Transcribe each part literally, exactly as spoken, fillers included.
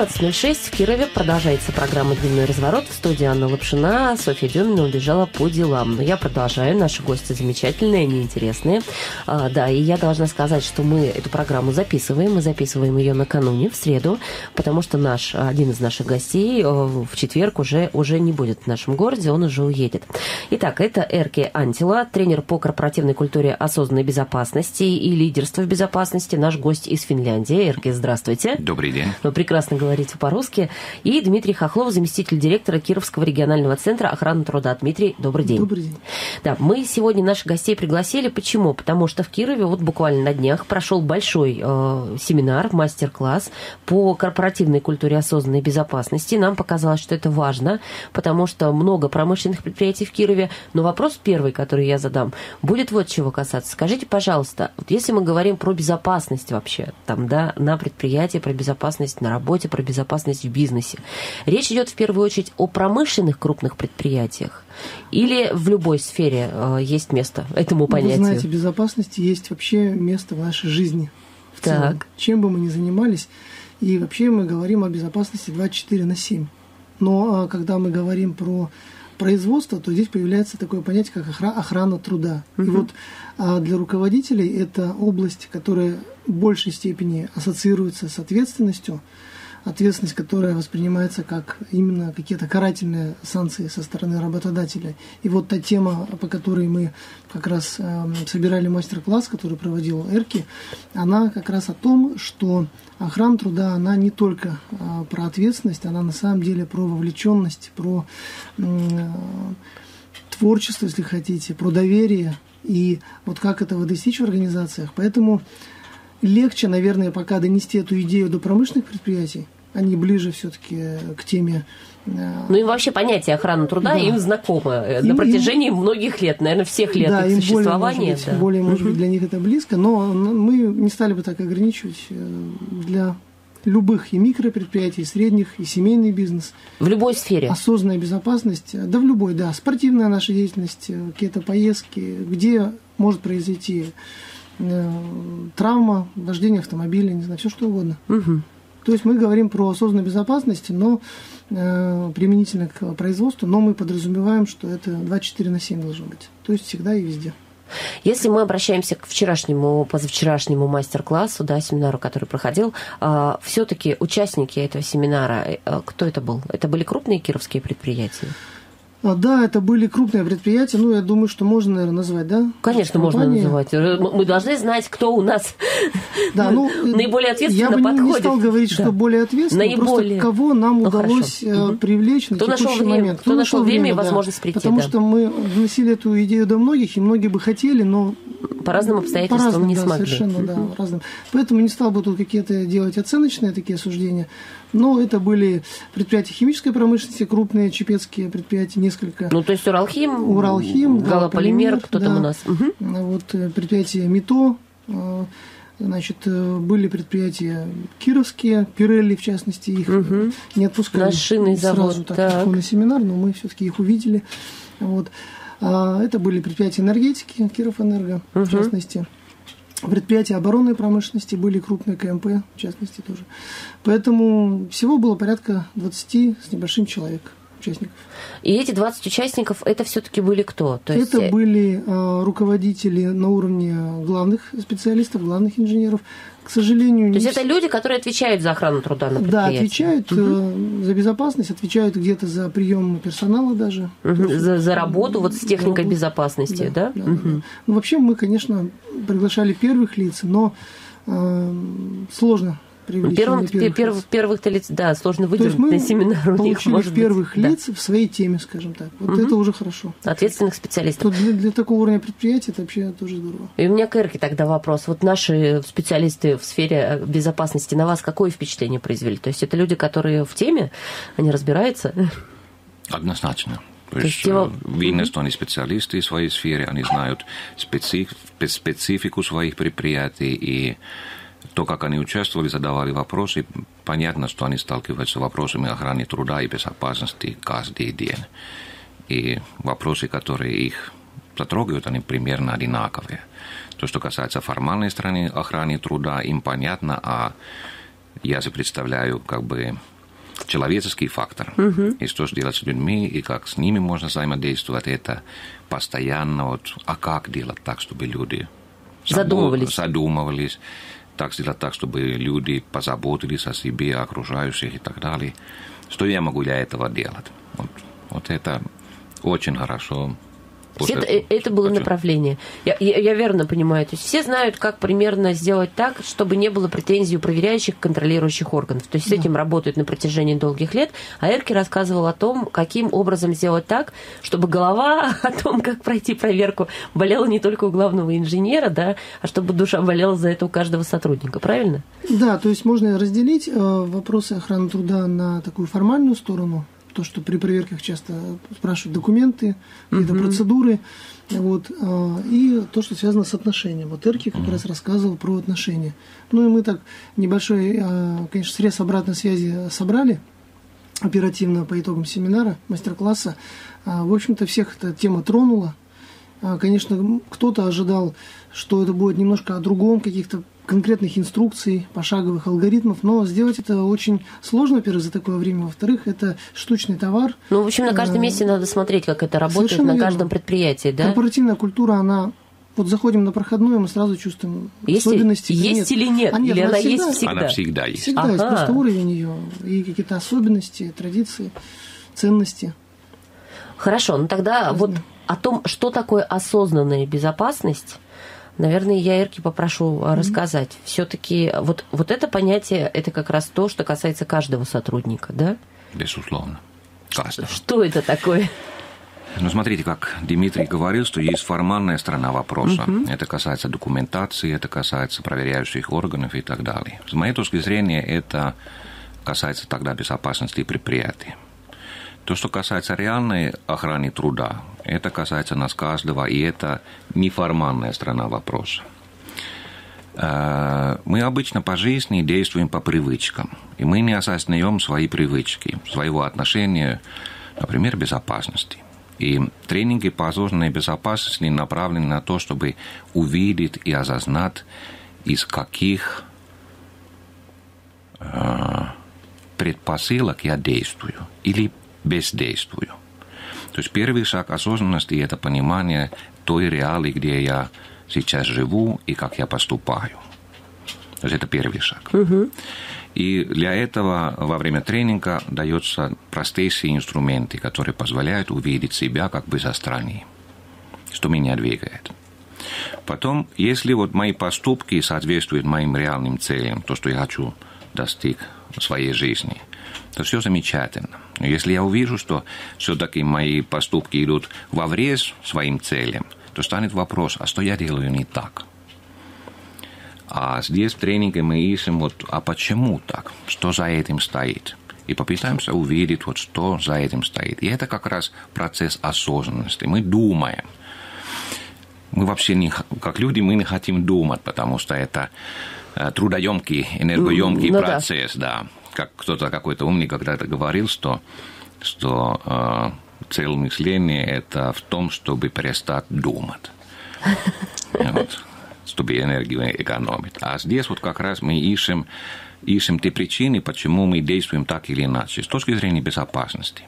двенадцать ноль шесть в Кирове продолжается программа «Дневной разворот». В студии Анна Лапшина. Софья Дюмина убежала по делам. Но я продолжаю. Наши гости замечательные, они интересные. А, да, и я должна сказать, что мы эту программу записываем. Мы записываем ее накануне, в среду, потому что наш, один из наших гостей в четверг уже, уже не будет в нашем городе, он уже уедет. Итак, это Эркки Анттила, тренер по корпоративной культуре осознанной безопасности и лидерства в безопасности, наш гость из Финляндии. Эркки, здравствуйте. Добрый день. Вы прекрасно говорите по-русски. И Дмитрий Хохлов, заместитель директора Кировского регионального центра охраны труда. Дмитрий, добрый день. Добрый день. Да, мы сегодня наших гостей пригласили. Почему? Потому что в Кирове вот буквально на днях прошел большой э, семинар, мастер-класс по корпоративной культуре осознанной безопасности. Нам показалось, что это важно, потому что много промышленных предприятий в Кирове. Но вопрос первый, который я задам, будет вот чего касаться. Скажите, пожалуйста, вот если мы говорим про безопасность вообще, там, да, на предприятии, про безопасность на работе, про безопасность в бизнесе, речь идет в первую очередь о промышленных крупных предприятиях или в любой сфере э, есть место этому понятию? Вы знаете, безопасности есть вообще место в нашей жизни в целом. Так. Чем бы мы ни занимались, и вообще мы говорим о безопасности двадцать четыре на семь. Но а, когда мы говорим про производства, то здесь появляется такое понятие, как охрана, охрана труда. Uh-huh. И вот а, для руководителей это область, которая в большей степени ассоциируется с ответственностью, ответственность, которая воспринимается как именно какие-то карательные санкции со стороны работодателя. И вот та тема, по которой мы как раз э, собирали мастер-класс, который проводил Эркки, она как раз о том, что охрана труда, она не только э, про ответственность, она на самом деле про вовлеченность, про э, творчество, если хотите, про доверие и вот как этого достичь в организациях. Поэтому легче, наверное, пока донести эту идею до промышленных предприятий, они ближе все-таки к теме. Ну, им вообще понятие охраны труда, да, им знакомо им, на протяжении им... многих лет, наверное, всех лет да, их им существования. Более, может быть, да. более, может быть, для них это близко, но мы не стали бы так ограничивать для любых и микропредприятий, и средних, и семейный бизнес. В любой сфере. Осознанная безопасность, да, в любой, да. Спортивная наша деятельность, какие-то поездки, где может произойти травма, вождение автомобиля, не знаю, все что угодно. Угу. То есть мы говорим про осознанную безопасность, но э, применительно к производству, но мы подразумеваем, что это двадцать четыре на семь должно быть. То есть всегда и везде. Если мы обращаемся к вчерашнему, позавчерашнему мастер-классу, да, семинару, который проходил, э, все-таки участники этого семинара, э, кто это был? Это были крупные кировские предприятия? Да, это были крупные предприятия, ну, я думаю, что можно, наверное, назвать, да? Конечно, компании. Можно называть. Мы должны знать, кто у нас да, ну, наиболее ответственно подходит. Я бы не, не стал говорить, да. что более ответственно, наиболее... просто кого нам ну, удалось хорошо. привлечь кто на текущий время, момент. Кто, кто нашел время, время и возможность да. прийти. Потому да. что мы вносили эту идею до многих, и многие бы хотели, но... По разным обстоятельствам по разным, не да, смогли. Совершенно, да, разным. Поэтому не стал бы тут какие-то делать оценочные такие суждения. Но это были предприятия химической промышленности, крупные чепецкие предприятия, несколько. Ну, то есть Уралхим, Уралхим галополимер, кто там да. у нас. Угу. Вот предприятия МИТО, значит, были предприятия кировские, Пирелли, в частности, их угу. не отпускали. Наш шинный завод. Сразу так, так. на семинар, но мы все-таки их увидели. Вот. Это были предприятия энергетики, Кировэнерго, угу. в частности. Предприятия оборонной промышленности были крупные, ка эм пэ, в частности, тоже. Поэтому всего было порядка двадцати с небольшим человек участников. И эти двадцать участников, это все-таки были кто? То есть... Это были э, руководители на уровне главных специалистов, главных инженеров. К сожалению, То не... есть это люди, которые отвечают за охрану труда на предприятии? Да, отвечают угу. за безопасность, отвечают где-то за прием персонала даже. Угу. Есть, за, за работу вот с техникой работу. безопасности, да? да? да, угу. да. Ну, вообще мы, конечно, приглашали первых лиц, но э, сложно. Первых, первых, первых, первых лиц, да, сложно выдержать на семинар. У них, может первых быть, лиц да. в своей теме, скажем так. Вот угу. это уже хорошо. Ответственных специалистов. Для, для такого уровня предприятия это вообще тоже здорово. И у меня к Эркки тогда вопрос. Вот наши специалисты в сфере безопасности на вас какое впечатление произвели? То есть это люди, которые в теме, они разбираются? Однозначно. То есть его... видно, что они специалисты в своей сфере, они знают специ... специфику своих предприятий и то, как они участвовали, задавали вопросы, понятно, что они сталкиваются с вопросами охраны труда и безопасности каждый день. И вопросы, которые их затрагивают, они примерно одинаковые. То, что касается формальной стороны охраны труда, им понятно, а я же представляю как бы человеческий фактор. Uh-huh. И что же делать с людьми, и как с ними можно взаимодействовать. Это постоянно вот, а как делать так, чтобы люди задумывались, задумывались так сделать так, чтобы люди позаботились о себе, о окружающих и так далее. Что я могу для этого делать? Вот, вот это очень хорошо. Это, это было направление. Я, я, я верно понимаю. То есть все знают, как примерно сделать так, чтобы не было претензий у проверяющих, контролирующих органов. То есть с этим работают на протяжении долгих лет. А Эркки рассказывал о том, каким образом сделать так, чтобы голова о том, как пройти проверку, болела не только у главного инженера, да, а чтобы душа болела за это у каждого сотрудника. Правильно? Да, то есть можно разделить вопросы охраны труда на такую формальную сторону. То, что при проверках часто спрашивают документы, какие-то uh-huh. процедуры, вот, и то, что связано с отношением. Вот Эркки как раз рассказывал про отношения. Ну и мы так небольшой, конечно, срез обратной связи собрали оперативно по итогам семинара, мастер-класса. В общем-то, всех эта тема тронула. Конечно, кто-то ожидал, что это будет немножко о другом, каких-то конкретных инструкций, пошаговых алгоритмов, но сделать это очень сложно, во-первых, за такое время, во-вторых, это штучный товар. Ну, в общем, на каждом месте надо смотреть, как это работает, совершенно на каждом верно. Предприятии, да? Корпоративная культура, она... Вот заходим на проходную, мы сразу чувствуем есть особенности. Или есть нет. или нет? А нет или она, она всегда, есть всегда? Она всегда есть. Всегда ага. есть, просто уровень ее и какие-то особенности, традиции, ценности. Хорошо, ну тогда вот о том, что такое осознанная безопасность, наверное, я Эркки попрошу mm-hmm. рассказать. Все-таки вот, вот это понятие, это как раз то, что касается каждого сотрудника, да? Безусловно. Каждого. Что это такое? Ну, смотрите, как Дмитрий говорил, что есть формальная сторона вопроса. Mm-hmm. Это касается документации, это касается проверяющих органов и так далее. С моей точки зрения, это касается тогда безопасности предприятия. То, что касается реальной охраны труда, это касается нас каждого, и это неформальная сторона вопроса. Мы обычно по жизни действуем по привычкам, и мы не осознаем свои привычки, своего отношения, например, к безопасности. И тренинги по осознанной безопасности направлены на то, чтобы увидеть и осознать, из каких предпосылок я действую или бездействую. То есть первый шаг осознанности – это понимание той реалии, где я сейчас живу и как я поступаю. То есть это первый шаг. Uh-huh. И для этого во время тренинга даются простейшие инструменты, которые позволяют увидеть себя как бы со стороны, что меня двигает. Потом, если вот мои поступки соответствуют моим реальным целям, то, что я хочу достичь в своей жизни, то все замечательно. Но если я увижу, что все-таки мои поступки идут воврез своим целям, то станет вопрос, а что я делаю не так? А здесь в тренинге мы ищем, вот, а почему так? Что за этим стоит? И попытаемся увидеть, вот, что за этим стоит. И это как раз процесс осознанности. Мы думаем. Мы вообще, не, как люди, мы не хотим думать, потому что это трудоемкий, энергоемкий ну, процесс, да. да. Как кто-то, какой-то умный когда-то говорил, что, что э, цель мышления – это в том, чтобы перестать думать, вот, чтобы энергию экономить. А здесь вот как раз мы ищем, ищем те причины, почему мы действуем так или иначе, с точки зрения безопасности.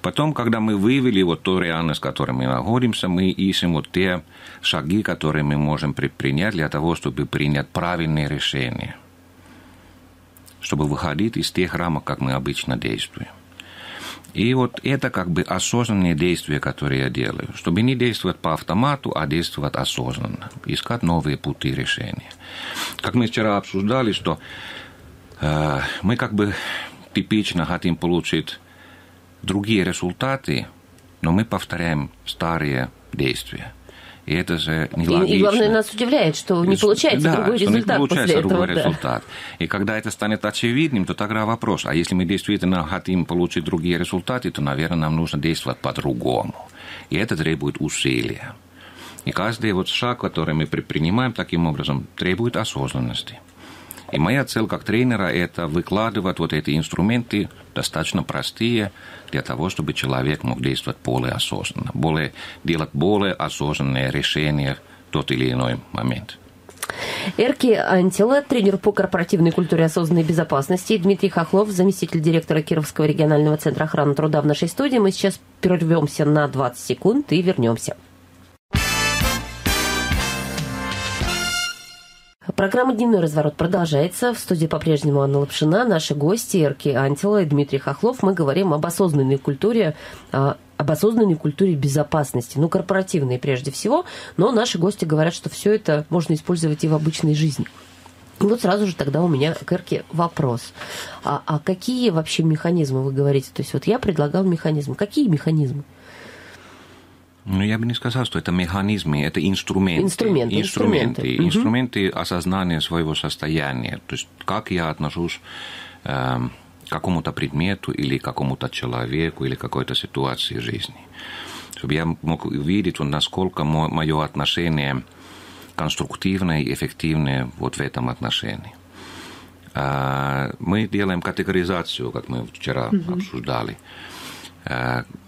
Потом, когда мы вывели вот ту реальность, в которой мы находимся, мы ищем вот те шаги, которые мы можем предпринять для того, чтобы принять правильные решения, чтобы выходить из тех рамок, как мы обычно действуем. И вот это как бы осознанные действия, которые я делаю, чтобы не действовать по автомату, а действовать осознанно, искать новые пути решения. Как мы вчера обсуждали, что э, мы как бы типично хотим получить другие результаты, но мы повторяем старые действия. И это же нелогично. И, и главное, нас удивляет, что не получается да, другой результат не получается после этого. Другой да. результат. И когда это станет очевидным, то тогда вопрос, а если мы действительно хотим получить другие результаты, то, наверное, нам нужно действовать по-другому. И это требует усилия. И каждый вот шаг, который мы предпринимаем таким образом, требует осознанности. И моя цель как тренера – это выкладывать вот эти инструменты, достаточно простые, для того, чтобы человек мог действовать более осознанно, более, делать более осознанные решения в тот или иной момент. Эркки Анттила, тренер по корпоративной культуре осознанной безопасности, Дмитрий Хохлов, заместитель директора Кировского регионального центра охраны труда в нашей студии. Мы сейчас прервемся на двадцать секунд и вернемся. Программа «Дневной разворот» продолжается. В студии по-прежнему Анна Лапшина, наши гости Эркки Анттила и Дмитрий Хохлов. Мы говорим об осознанной культуре, об осознанной культуре безопасности, ну, корпоративной прежде всего, но наши гости говорят, что все это можно использовать и в обычной жизни. И вот сразу же тогда у меня к Эркке вопрос. А, а какие вообще механизмы вы говорите? То есть вот я предлагал механизмы. Какие механизмы? Ну, я бы не сказал, что это механизмы, это инструменты. Инструменты. Инструменты, инструменты. инструменты угу. осознания своего состояния. То есть как я отношусь э, к какому-то предмету или к какому-то человеку или какой-то ситуации в жизни. Чтобы я мог увидеть, насколько мое отношение конструктивное и эффективное вот в этом отношении. Э, мы делаем категоризацию, как мы вчера угу. обсуждали.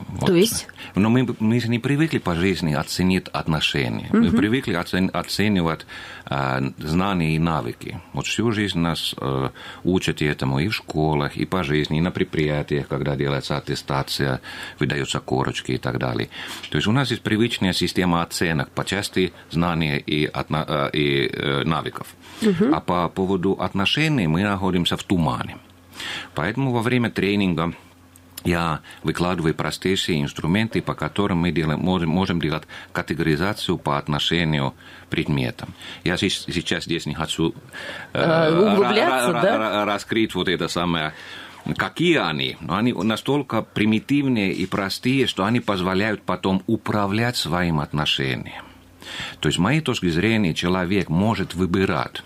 Вот. То есть? Но мы, мы же не привыкли по жизни оценить отношения. Угу. Мы привыкли оцени, оценивать э, знания и навыки. Вот всю жизнь нас э, учат этому и в школах, и по жизни, и на предприятиях, когда делается аттестация, выдаются корочки и так далее. То есть у нас есть привычная система оценок по части знаний и, отна, э, и э, навыков. Угу. А по поводу отношений мы находимся в тумане. Поэтому во время тренинга я выкладываю простейшие инструменты, по которым мы делаем, можем, можем делать категоризацию по отношению к предметам. Я сейчас, сейчас здесь не хочу э, а, углубляться, ра- да? ра- раскрыть вот это самое, какие они. Но они настолько примитивные и простые, что они позволяют потом управлять своим отношением. То есть, с моей точки зрения, человек может выбирать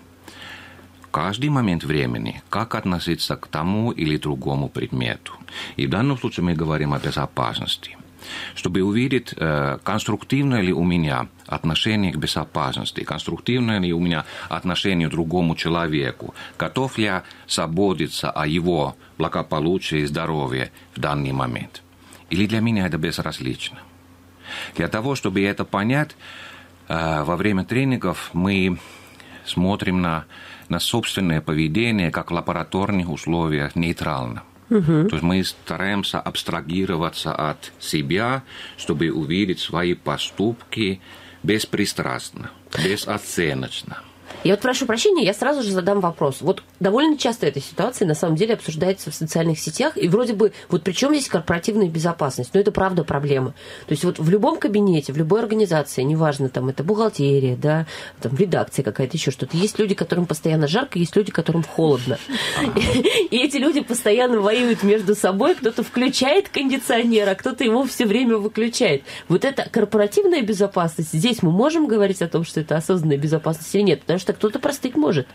каждый момент времени, как относиться к тому или другому предмету. И в данном случае мы говорим о безопасности. Чтобы увидеть, конструктивно ли у меня отношение к безопасности, конструктивно ли у меня отношение к другому человеку, готов ли я заботиться о его благополучии и здоровье в данный момент. Или для меня это безразлично. Для того, чтобы это понять, во время тренингов мы смотрим на на собственное поведение как в лабораторных условиях нейтрально. Uh-huh. То есть мы стараемся абстрагироваться от себя, чтобы увидеть свои поступки беспристрастно, безоценочно. Я вот прошу прощения, я сразу же задам вопрос. Вот довольно часто эта ситуация на самом деле обсуждается в социальных сетях, и вроде бы, вот при чем здесь корпоративная безопасность? Но это правда проблема. То есть вот в любом кабинете, в любой организации, неважно, там это бухгалтерия, да, там редакция какая-то, еще что-то, есть люди, которым постоянно жарко, есть люди, которым холодно. И эти люди постоянно воюют между собой, кто-то включает кондиционер, а кто-то его все время выключает. Вот это корпоративная безопасность, здесь мы можем говорить о том, что это осознанная безопасность или нет, потому что кто-то простыть может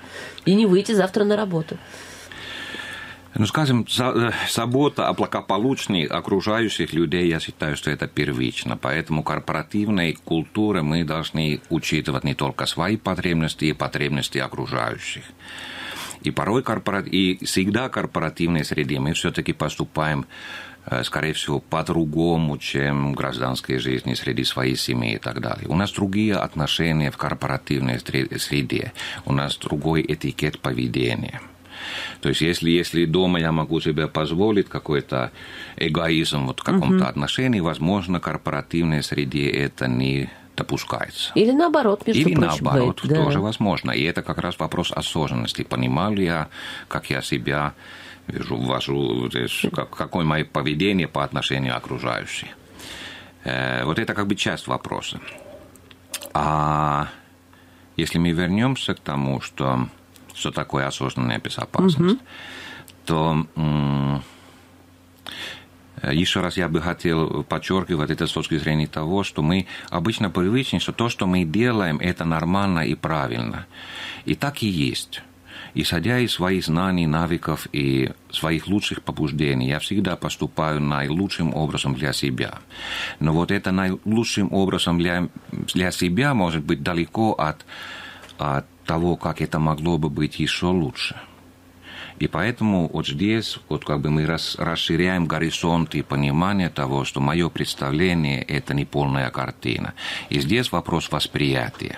и не выйти завтра на работу. Ну, скажем, забота о благополучии окружающих людей, я считаю, что это первично. Поэтому корпоративной культуры мы должны учитывать не только свои потребности и потребности окружающих. И порой корпора... и всегда в корпоративной среде мы все-таки поступаем, скорее всего, по-другому, чем в гражданской жизни среди своей семьи и так далее. У нас другие отношения в корпоративной среде, у нас другой этикет поведения. То есть, если, если дома я могу себе позволить какой-то эгоизм вот в каком-то uh-huh. отношении, возможно, в корпоративной среде это не допускается. Или наоборот, между Или прочим. Или наоборот, бывает, тоже да. возможно. И это как раз вопрос осознанности. Понимал ли я, как я себя вижу, вожу, здесь, как, какое мое поведение по отношению к окружающим. Э, вот это как бы часть вопроса. А если мы вернемся к тому, что, что такое осознанная безопасность, mm-hmm. то м- еще раз я бы хотел подчеркивать это с точки зрения того, что мы обычно привычны, что то, что мы делаем, это нормально и правильно. И так и есть. Исходя из своих знаний, навыков и своих лучших побуждений, я всегда поступаю наилучшим образом для себя. Но вот это наилучшим образом для, для себя может быть далеко от, от того, как это могло бы быть еще лучше. И поэтому вот здесь вот как бы мы рас, расширяем горизонт и понимание того, что мое представление – это не полная картина. И здесь вопрос восприятия.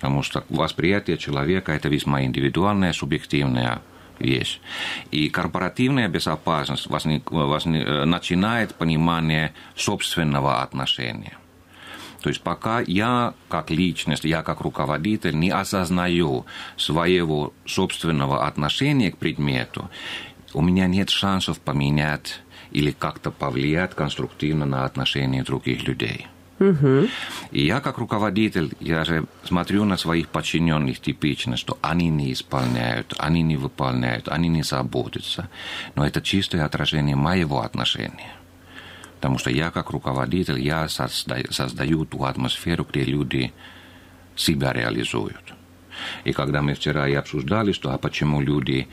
потому что восприятие человека – это весьма индивидуальная, субъективная вещь. И корпоративная безопасность возник, возник, начинает понимание собственного отношения. То есть пока я как личность, я как руководитель не осознаю своего собственного отношения к предмету, у меня нет шансов поменять или как-то повлиять конструктивно на отношения других людей. Угу. И я как руководитель, я же смотрю на своих подчиненных типично, что они не исполняют, они не выполняют, они не заботятся. Но это чистое отражение моего отношения. Потому что я как руководитель, я создаю, создаю ту атмосферу, где люди себя реализуют. И когда мы вчера и обсуждали, что а почему люди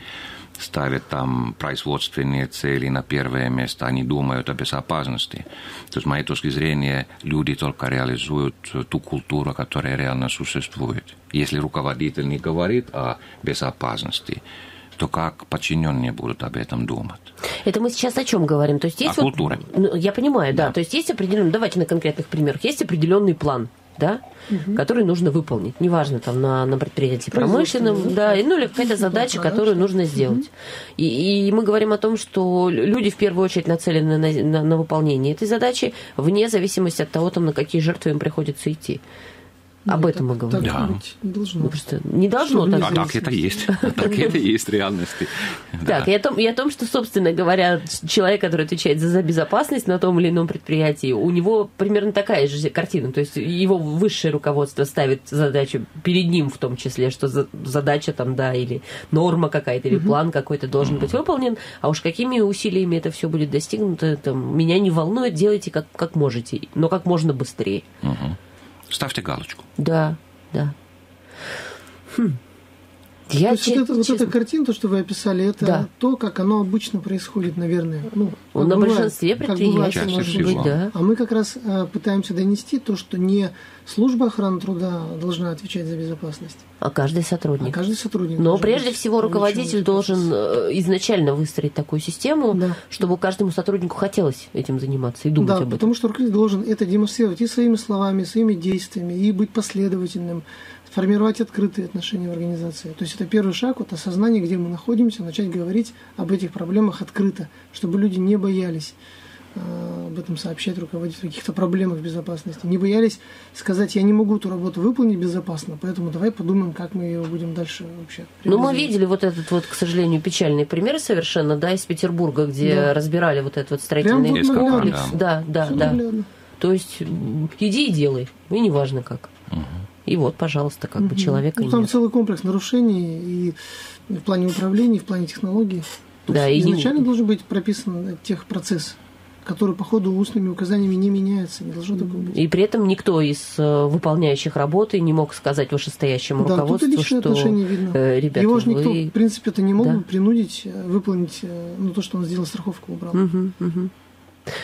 ставят там производственные цели на первое место, они думают о безопасности, то с моей точки зрения люди только реализуют ту культуру, которая реально существует. Если руководитель не говорит о безопасности, то как подчиненные будут об этом думать? Это мы сейчас о чем говорим? То есть есть о вот, культуре. Я понимаю, да. да. То есть есть определенный, давайте на конкретных примерах, есть определенный план, да, угу. который нужно выполнить. Неважно, там, на, на предприятии промышленном, да, ну или какая-то задача, которую нужно сделать. Угу. И, и мы говорим о том, что люди в первую очередь нацелены на, на, на выполнение этой задачи, вне зависимости от того, там, на какие жертвы им приходится идти. Об Нет, этом мы говорим. Так, так да. Не должно. Ну, просто не должно что, так, а так это есть. Так это есть реальности. Так, и о том, что, собственно говоря, человек, который отвечает за безопасность на том или ином предприятии, у него примерно такая же картина. То есть его высшее руководство ставит задачу перед ним в том числе, что задача там, да, или норма какая-то, или план какой-то должен быть выполнен, а уж какими усилиями это все будет достигнуто, меня не волнует, делайте как можете, но как можно быстрее. Ставьте галочку. Да, да. Хм. Я то чест... вот, это, вот эта картина, то, что вы описали, это да. то, как оно обычно происходит, наверное. Ну, на бывает, большинстве предприятий, может быть, да. А мы как раз э, пытаемся донести то, что не служба охраны труда должна отвечать за безопасность. А каждый сотрудник. А каждый сотрудник. Но прежде всего руководитель должен изначально выстроить такую систему, да. чтобы каждому сотруднику хотелось этим заниматься и думать да, об этом. Да, потому что руководитель должен это демонстрировать и своими словами, и своими действиями, и быть последовательным. Формировать открытые отношения в организации. То есть это первый шаг, вот осознание, где мы находимся, начать говорить об этих проблемах открыто, чтобы люди не боялись э, об этом сообщать руководителю, каких-то проблемах безопасности, не боялись сказать, я не могу эту работу выполнить безопасно, поэтому давай подумаем, как мы ее будем дальше вообще. Ну мы видели вот этот вот, к сожалению, печальный пример совершенно, да, из Петербурга, где да. разбирали вот этот вот строительный вот комплекс. Да, да, да. да. То есть иди и делай, и неважно как. Угу. И вот, пожалуйста, как бы человека ну, там нет. целый комплекс нарушений и в плане управления, и в плане технологий. Да, и изначально не... должен быть прописан техпроцесс, который по ходу устными указаниями не меняется. Не должно такого быть. И при этом никто из выполняющих работы не мог сказать вышестоящему да, руководству, тут что... Э, ребята, его же никто, вы... в принципе-то, не мог да. принудить выполнить ну, то, что он сделал, страховку убрал. Угу, угу.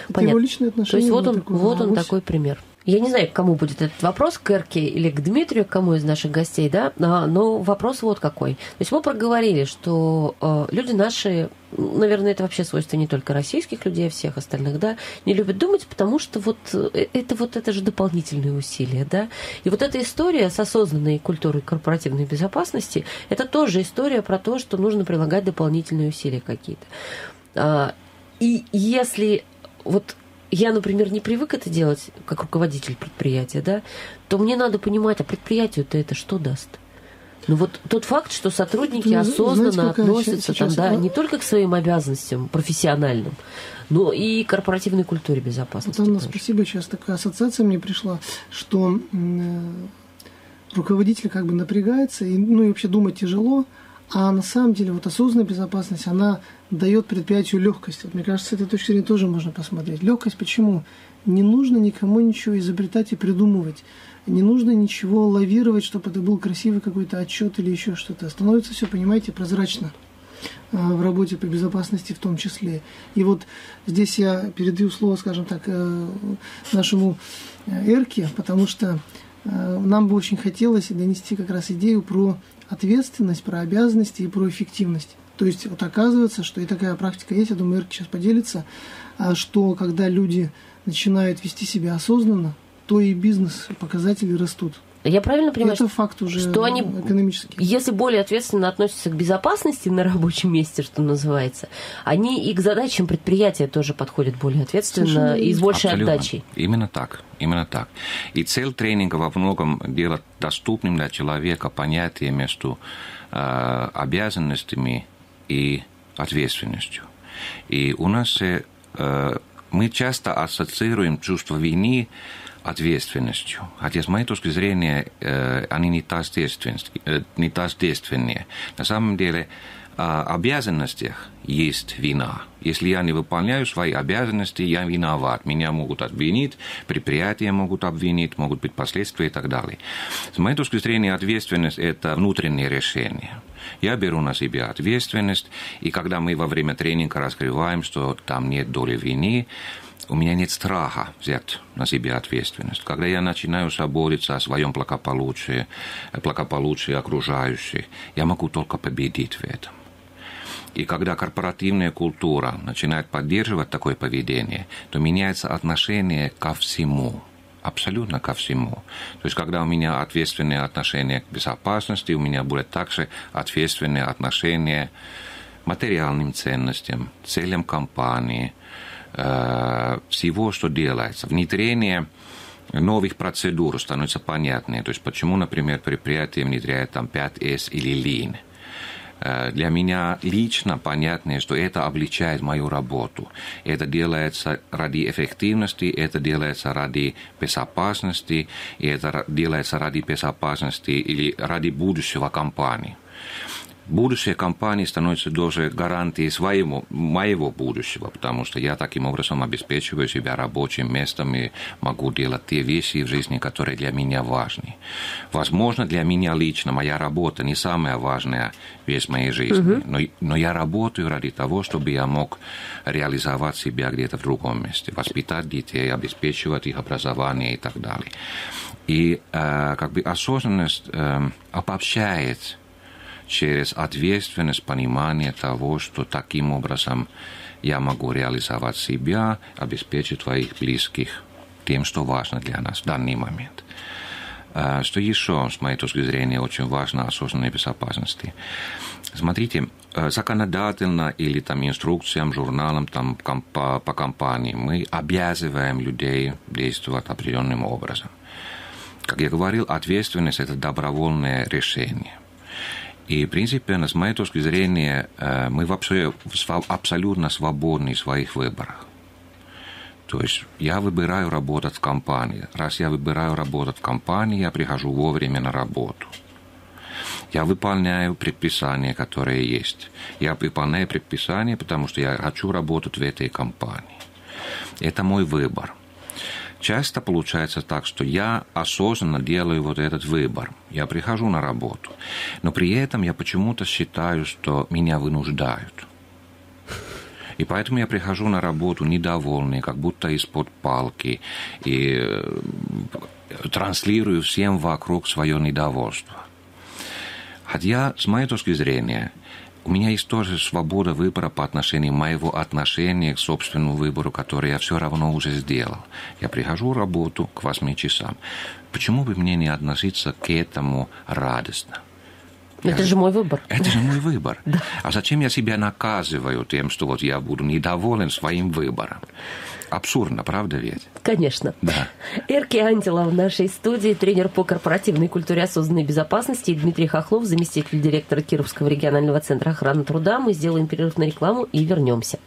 Это его личные отношения. То есть вот он, такой, вот он авось. такой пример. Я не знаю, к кому будет этот вопрос, к Эркки или к Дмитрию, к кому из наших гостей, да, но вопрос вот какой. То есть мы проговорили, что люди наши, наверное, это вообще свойство не только российских людей, а всех остальных, да, не любят думать, потому что вот это, вот это же дополнительные усилия, да. И вот эта история с осознанной культурой корпоративной безопасности, это тоже история про то, что нужно прилагать дополнительные усилия какие-то. И если вот... Я, например, не привык это делать как руководитель предприятия, да, то мне надо понимать, а предприятию-то это что даст? Ну вот тот факт, что сотрудники ну, осознанно знаете, относятся там, да, не только к своим обязанностям профессиональным, но и к корпоративной культуре безопасности. Вот, Анна, спасибо, сейчас такая ассоциация мне пришла, что руководитель как бы напрягается, и, ну и вообще думать тяжело, а на самом деле вот осознанная безопасность, она дает предприятию легкость. Вот, мне кажется, с этой точки зрения тоже можно посмотреть. Легкость почему? Не нужно никому ничего изобретать и придумывать. Не нужно ничего лавировать, чтобы это был красивый какой-то отчет или еще что-то. Становится все, понимаете, прозрачно в работе по безопасности в том числе. И вот здесь я передаю слово, скажем так, нашему Эркки, потому что нам бы очень хотелось донести как раз идею про ответственность, про обязанности и про эффективность. То есть вот оказывается, что и такая практика есть, я думаю, Эркки сейчас поделится, что когда люди начинают вести себя осознанно, то и бизнес-показатели растут. Я правильно понимаю, это факт уже что они, если более ответственно относятся к безопасности на рабочем месте, что называется, они и к задачам предприятия тоже подходят более ответственно. Совершенно и с большей абсолютно. Отдачей. Именно так. Именно так. И цель тренинга во многом делать доступным для человека понятие между э, обязанностями и ответственностью. И у нас э, мы часто ассоциируем чувство вины ответственностью. Хотя, с моей точки зрения, они не тождественные. На самом деле, в обязанностях есть вина. Если я не выполняю свои обязанности, я виноват. Меня могут обвинить, предприятия могут обвинить, могут быть последствия и так далее. С моей точки зрения, ответственность – это внутреннее решение. Я беру на себя ответственность, и когда мы во время тренинга раскрываем, что там нет доли вины, у меня нет страха взять на себя ответственность. Когда я начинаю заботиться о своем благополучии, благополучии окружающих, я могу только победить в этом. И когда корпоративная культура начинает поддерживать такое поведение, то меняется отношение ко всему. Абсолютно ко всему. То есть, когда у меня ответственное отношение к безопасности, у меня будет также ответственное отношение к материальным ценностям, целям компании, всего, что делается. Внедрение новых процедур становится понятнее. То есть, почему, например, предприятие внедряет там пять эс или ЛИН. Для меня лично понятно, что это облегчает мою работу. Это делается ради эффективности, это делается ради безопасности, и это делается ради безопасности или ради будущего компании. Будущее компании становится даже гарантией своего, моего будущего, потому что я таким образом обеспечиваю себя рабочим местом и могу делать те вещи в жизни, которые для меня важны. Возможно, для меня лично моя работа не самая важная вещь в моей жизни, но, но я работаю ради того, чтобы я мог реализовать себя где-то в другом месте, воспитать детей, обеспечивать их образование и так далее. И э, как бы осознанность э, обобщает через ответственность, понимание того, что таким образом я могу реализовать себя, обеспечить своих близких тем, что важно для нас в данный момент. Что еще, с моей точки зрения, очень важно осознанной безопасности? Смотрите, законодательно или там инструкциям, журналам там, по, по компании мы обязываем людей действовать определенным образом. Как я говорил, ответственность – это добровольное решение. И, принципиально, с моей точки зрения, мы вообще абсолютно свободны в своих выборах. То есть я выбираю работать в компании. Раз я выбираю работать в компании, я прихожу вовремя на работу. Я выполняю предписания, которые есть. Я выполняю предписания, потому что я хочу работать в этой компании. Это мой выбор. Часто получается так, что я осознанно делаю вот этот выбор. Я прихожу на работу, но при этом я почему-то считаю, что меня вынуждают. И поэтому я прихожу на работу недовольный, как будто из-под палки, и транслирую всем вокруг свое недовольство. Хотя, с моей точки зрения, у меня есть тоже свобода выбора по отношению моего отношения к собственному выбору, который я все равно уже сделал. Я прихожу в работу к восьми часам. Почему бы мне не относиться к этому радостно? Это я... же мой выбор. Это же мой выбор. Да. А зачем я себя наказываю тем, что вот я буду недоволен своим выбором? Абсурдно, правда ведь? Конечно. Да. Эркки Анттила в нашей студии, тренер по корпоративной культуре осознанной безопасности, и Дмитрий Хохлов, заместитель директора Кировского регионального центра охраны труда. Мы сделаем перерыв на рекламу и вернемся.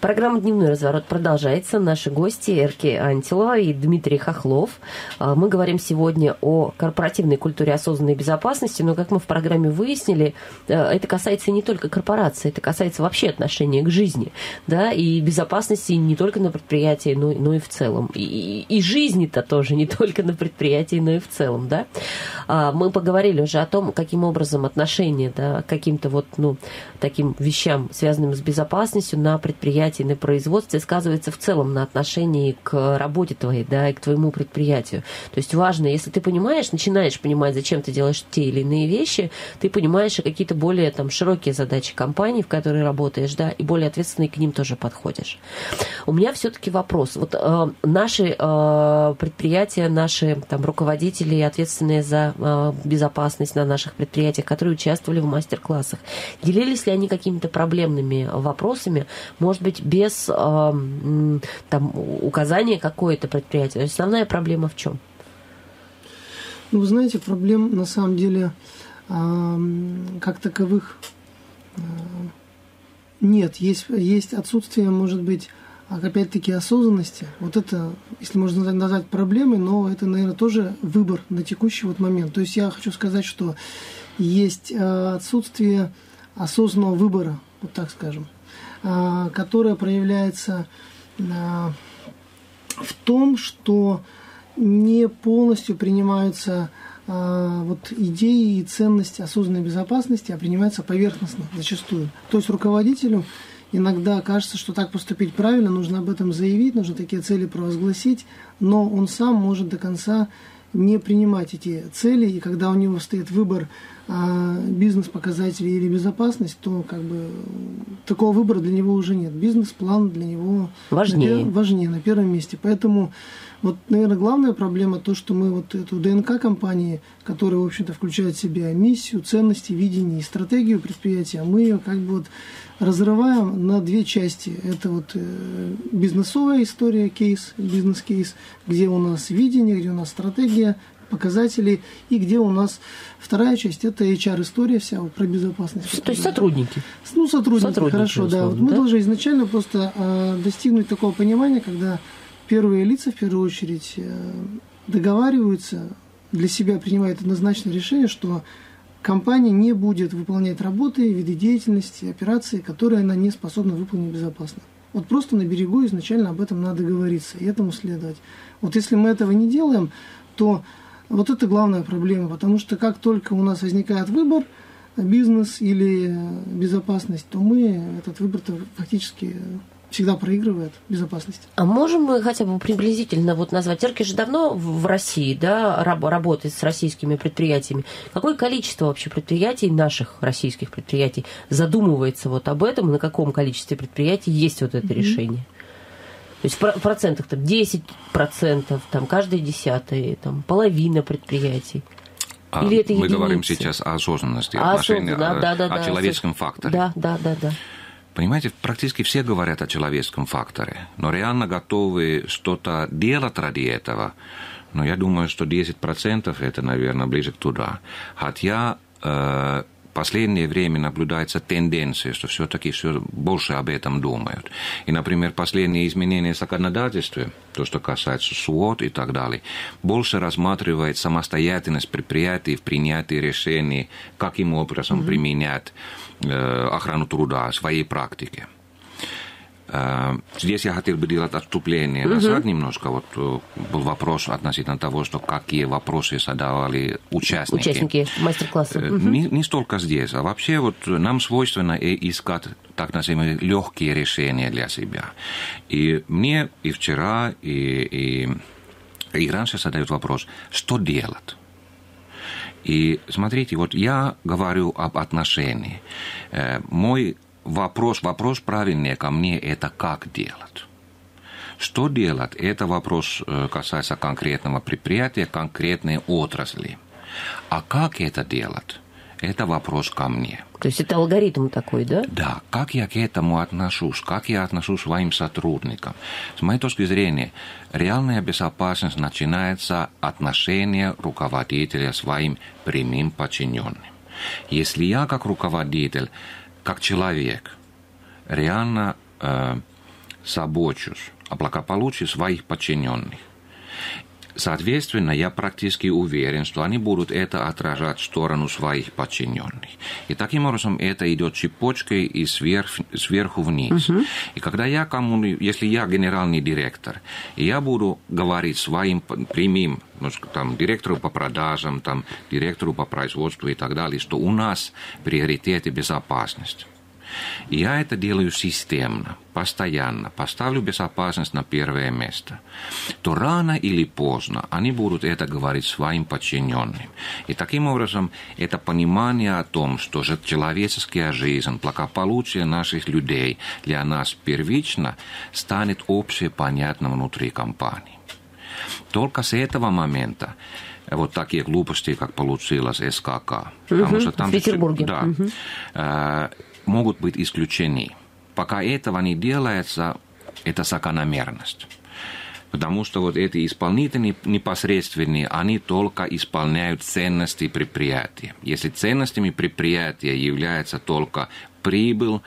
Программа «Дневной разворот» продолжается. Наши гости Эркки Анттила и Дмитрий Хохлов. Мы говорим сегодня о корпоративной культуре осознанной безопасности, но, как мы в программе выяснили, это касается не только корпорации, это касается вообще отношения к жизни, да, и безопасности не только на предприятии, но, но и в целом. И, и жизни-то тоже не только на предприятии, но и в целом, да. Мы поговорили уже о том, каким образом отношение, да, к каким-то вот, ну, таким вещам, связанным с безопасностью на предприятии, предприятий на производстве сказывается в целом на отношении к работе твоей, да, и к твоему предприятию. То есть важно, если ты понимаешь, начинаешь понимать, зачем ты делаешь те или иные вещи, ты понимаешь какие-то более там широкие задачи компании, в которой работаешь, да, и более ответственные к ним тоже подходишь. У меня все-таки вопрос. Вот э, наши э, предприятия, наши там руководители, ответственные за э, безопасность на наших предприятиях, которые участвовали в мастер-классах, делились ли они какими-то проблемными вопросами, может быть, без э, там указания какое-то предприятие? Основная проблема в чем? Ну, вы знаете, проблем на самом деле э, как таковых э, нет. Есть, есть отсутствие, может быть, опять-таки осознанности. Вот это, если можно назвать проблемой, но это, наверное, тоже выбор на текущий вот момент. То есть я хочу сказать, что есть отсутствие осознанного выбора, вот так скажем, которое проявляется в том, что не полностью принимаются вот идеи и ценности осознанной безопасности, а принимаются поверхностно зачастую. То есть руководителю иногда кажется, что так поступить правильно, нужно об этом заявить, нужно такие цели провозгласить, но он сам может до конца не принимать эти цели, и когда у него стоит выбор бизнес-показателей или безопасность, то как бы такого выбора для него уже нет. Бизнес-план для него важнее. На пер... важнее, на первом месте. Поэтому вот, наверное, главная проблема то, что мы вот эту ДНК компании, которая, в общем-то, включает в себя миссию, ценности, видение и стратегию предприятия, мы ее как бы вот разрываем на две части. Это вот бизнесовая история, кейс, бизнес-кейс, где у нас видение, где у нас стратегия, показатели, и где у нас вторая часть, это эйч ар-история вся вот, про безопасность. То есть сотрудники. Ну, сотрудники, сотрудники хорошо, условно, да. Вот мы да? должны изначально просто э, достигнуть такого понимания, когда первые лица, в первую очередь, э, договариваются, для себя принимают однозначное решение, что компания не будет выполнять работы, виды деятельности, операции, которые она не способна выполнить безопасно. Вот просто на берегу изначально об этом надо договориться и этому следовать. Вот если мы этого не делаем, то вот это главная проблема, потому что как только у нас возникает выбор, бизнес или безопасность, то мы этот выбор-то фактически всегда проигрывает безопасность. А можем мы хотя бы приблизительно вот назвать? Эркки же давно в России, да, работает с российскими предприятиями. Какое количество вообще предприятий, наших российских предприятий, задумывается вот об этом, на каком количестве предприятий есть вот это mm-hmm. решение? То есть в процентах там десять процентов, там каждый десятый, там половина предприятий. Или это единицы? Мы говорим сейчас о осознанности, о, отношении, да, о, да, да, о да, человеческом да, факторе. Да, да, да, да. Понимаете, практически все говорят о человеческом факторе, но реально готовы что-то делать ради этого. Но я думаю, что десять процентов это, наверное, ближе к туда. Хотя э, последнее время наблюдается тенденция, что все-таки все больше об этом думают. И, например, последние изменения в законодательстве, то, что касается СУОТ и так далее, больше рассматривает самостоятельность предприятий в принятии решений, каким образом mm-hmm. применять э, охрану труда в своей практике. Э, здесь я хотел бы делать отступление mm-hmm. назад немножко. Вот был вопрос относительно того, что какие вопросы задавали участники. Участники мастер-класса. Э, mm-hmm. не, не столько здесь, а вообще вот нам свойственно искать так называемые легкие решения для себя. И мне и вчера, и, и, и раньше задают вопрос, что делать? И смотрите, вот я говорю об отношении. Мой вопрос, вопрос правильнее ко мне, это как делать? Что делать? Это вопрос касается конкретного предприятия, конкретной отрасли. А как это делать? Это вопрос ко мне. То есть это алгоритм такой, да? Да. Как я к этому отношусь? Как я отношусь к своим сотрудникам? С моей точки зрения, реальная безопасность начинается от отношения руководителя к своим прямым подчиненным. Если я как руководитель, как человек, реально э, забочусь о благополучии своих подчиненных, соответственно, я практически уверен, что они будут это отражать в сторону своих подчиненных. И таким образом это идет цепочкой и сверх, сверху вниз. Uh-huh. И когда я кому, если я генеральный директор, я буду говорить своим прямым там, директору по продажам, там, директору по производству и так далее, что у нас приоритеты безопасности. И я это делаю системно, постоянно, поставлю безопасность на первое место, то рано или поздно они будут это говорить своим подчиненным. И таким образом это понимание о том, что же человеческая жизнь, благополучие наших людей для нас первично, станет общепонятным внутри компании. Только с этого момента вот такие глупости, как получилось СКК, потому что там в Петербурге. Да, э, могут быть исключены. Пока этого не делается, это закономерность. Потому что вот эти исполнители непосредственные, они только исполняют ценности предприятия. Если ценностями предприятия является только прибыль,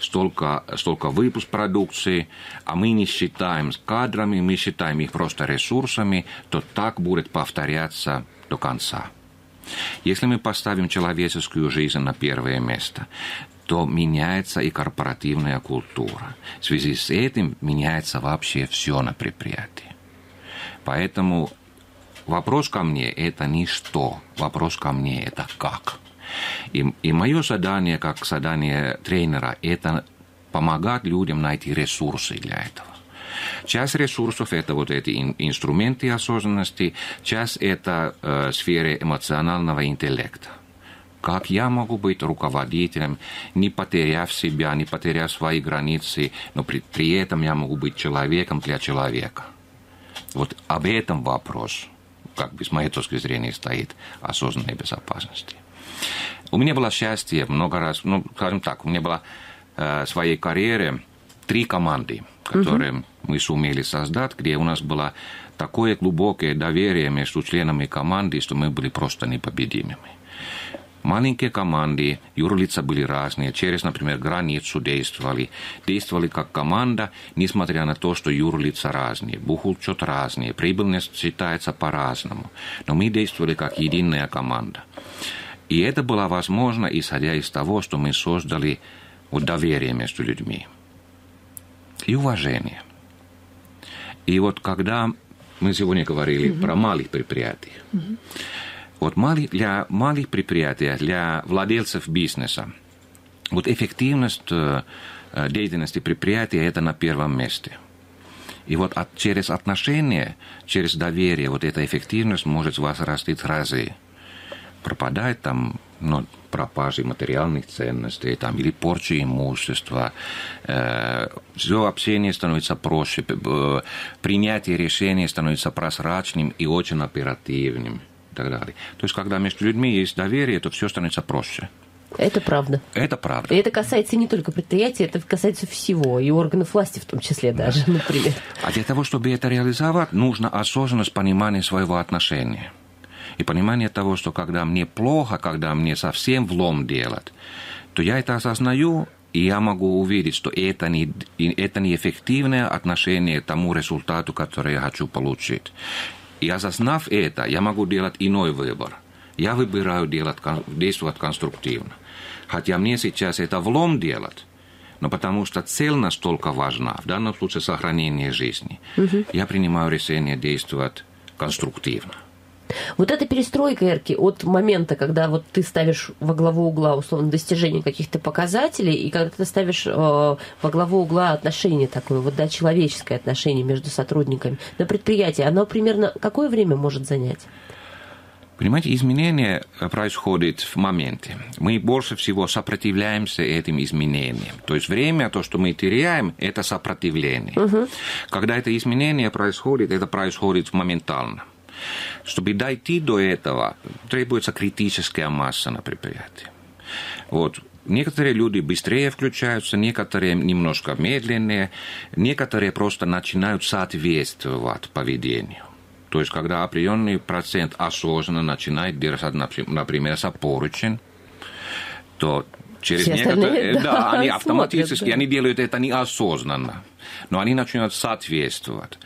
столько, столько выпуск продукции, а мы не считаем кадрами, мы считаем их просто ресурсами, то так будет повторяться до конца. Если мы поставим человеческую жизнь на первое место, то меняется и корпоративная культура. В связи с этим меняется вообще все на предприятии. Поэтому вопрос ко мне – это не что, вопрос ко мне – это как. И, и мое задание, как задание тренера, это помогать людям найти ресурсы для этого. Часть ресурсов – это вот эти инструменты осознанности, часть – это э, сфера эмоционального интеллекта. Как я могу быть руководителем, не потеряв себя, не потеряв свои границы, но при, при этом я могу быть человеком для человека. Вот об этом вопрос, как бы с моей точки зрения, стоит осознанной безопасности. У меня было счастье много раз, ну, скажем так, у меня было э, в своей карьере три команды, которые [S2] Uh-huh. [S1] Мы сумели создать, где у нас было такое глубокое доверие между членами команды, что мы были просто непобедимыми. Маленькие команды, юрлица были разные, через, например, границу действовали. Действовали как команда, несмотря на то, что юрлица разные, бухучет разные, прибыльность считается по-разному. Но мы действовали как единая команда. И это было возможно, исходя из того, что мы создали вот доверие между людьми. И уважение. И вот когда мы сегодня говорили Mm-hmm. про малых предприятий, Mm-hmm. вот для малых предприятий, для владельцев бизнеса, вот эффективность деятельности предприятия – это на первом месте. И вот от, через отношения, через доверие, вот эта эффективность может возрастить в разы. Пропадает там ну, пропажи материальных ценностей там, или порча имущества. Э, все общение становится проще, принятие решений становится прозрачным и очень оперативным. И так далее. То есть, когда между людьми есть доверие, то все становится проще. Это правда. Это правда. И это касается не только предприятий, это касается всего, и органов власти в том числе даже, да. Например. А для того, чтобы это реализовать, нужно осознанность понимания своего отношения. И понимание того, что когда мне плохо, когда мне совсем влом делать, то я это осознаю, и я могу увидеть, что это не, это не эффективное отношение к тому результату, который я хочу получить. И осознав это, я могу делать иной выбор. Я выбираю делать, действовать конструктивно. Хотя мне сейчас это влом делать, но потому что цель настолько важна, в данном случае сохранение жизни, угу. я принимаю решение действовать конструктивно. Вот эта перестройка, Эркки, от момента, когда вот ты ставишь во главу угла, условно, достижение каких-то показателей, и когда ты ставишь э, во главу угла отношение такое, вот, да, человеческое отношение между сотрудниками на предприятии, оно примерно какое время может занять? Понимаете, изменения происходят в моменте. Мы больше всего сопротивляемся этим изменениям. То есть время, то, что мы теряем, это сопротивление. Угу. Когда это изменение происходит, это происходит моментально. Чтобы дойти до этого, требуется критическая масса на предприятии. Вот. Некоторые люди быстрее включаются, некоторые немножко медленнее, некоторые просто начинают соответствовать поведению. То есть, когда определенный процент осознанно начинает держать, например, за поручень, то через некоторые... Да, да, они автоматически, смотрят, да. они делают это неосознанно, но они начинают соответствовать.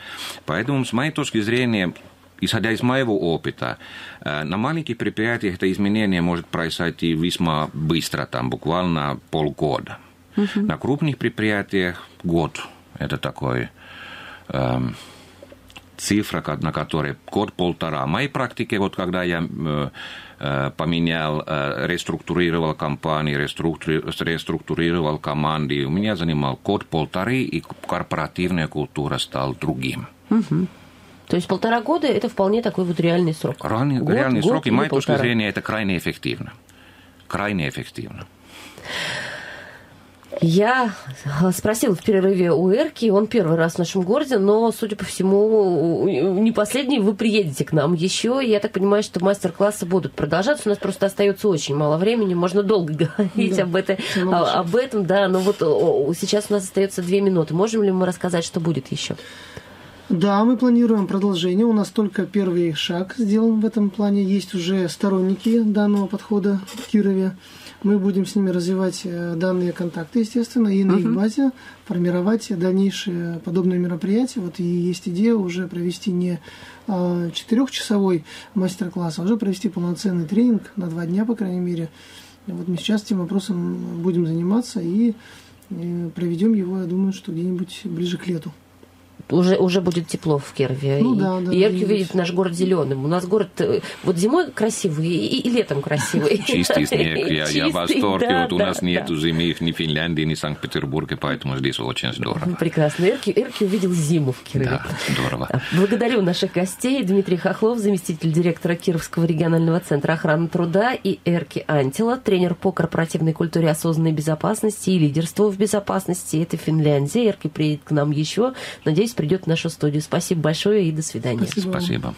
Поэтому, с моей точки зрения... Исходя из моего опыта, на маленьких предприятиях это изменение может произойти весьма быстро, там, буквально полгода. Uh-huh. На крупных предприятиях год – это такой э, цифра, на которой год-полтора. В моей практике, вот когда я поменял, реструктурировал компании, реструктурировал команды, у меня занимал год-полторы, и корпоративная культура стала другим. Угу. То есть полтора года – это вполне такой вот реальный срок. Реальный, год, реальный год, срок, и, с моей точки зрения, это крайне эффективно. Крайне эффективно. Я спросила в перерыве у Эркки, он первый раз в нашем городе, но, судя по всему, не последний, вы приедете к нам еще, и я так понимаю, что мастер-классы будут продолжаться, у нас просто остается очень мало времени, можно долго говорить да, об, это, об этом, да, но вот сейчас у нас остается две минуты, можем ли мы рассказать, что будет еще? Да, мы планируем продолжение. У нас только первый шаг сделан в этом плане. Есть уже сторонники данного подхода в Кирове. Мы будем с ними развивать данные контакты, естественно, и на их базе формировать дальнейшие подобные мероприятия. Вот и есть идея уже провести не четырехчасовой мастер-класс, а уже провести полноценный тренинг на два дня, по крайней мере. Вот мы сейчас этим вопросом будем заниматься и проведем его, я думаю, что где-нибудь ближе к лету. Уже, уже будет тепло в Кирове. Ну, и да, да, и Эркки увидит наш город зеленым. У нас город вот зимой красивый и, и летом красивый. Чистый снег. Я, Чистый, я в восторге. Да, вот да, у нас да. нету зимы ни в Финляндии, ни в Санкт-Петербурге, поэтому здесь очень здорово. Прекрасно. Эркки, Эркки увидел зиму в Кирове. Да, здорово. Благодарю наших гостей. Дмитрий Хохлов, заместитель директора Кировского регионального центра охраны труда, и Эркки Анттила, тренер по корпоративной культуре осознанной безопасности и лидерству в безопасности. Это Финляндия. Эркки приедет к нам еще. Надеюсь, придет в нашу студию. Спасибо большое и до свидания. Спасибо. Спасибо.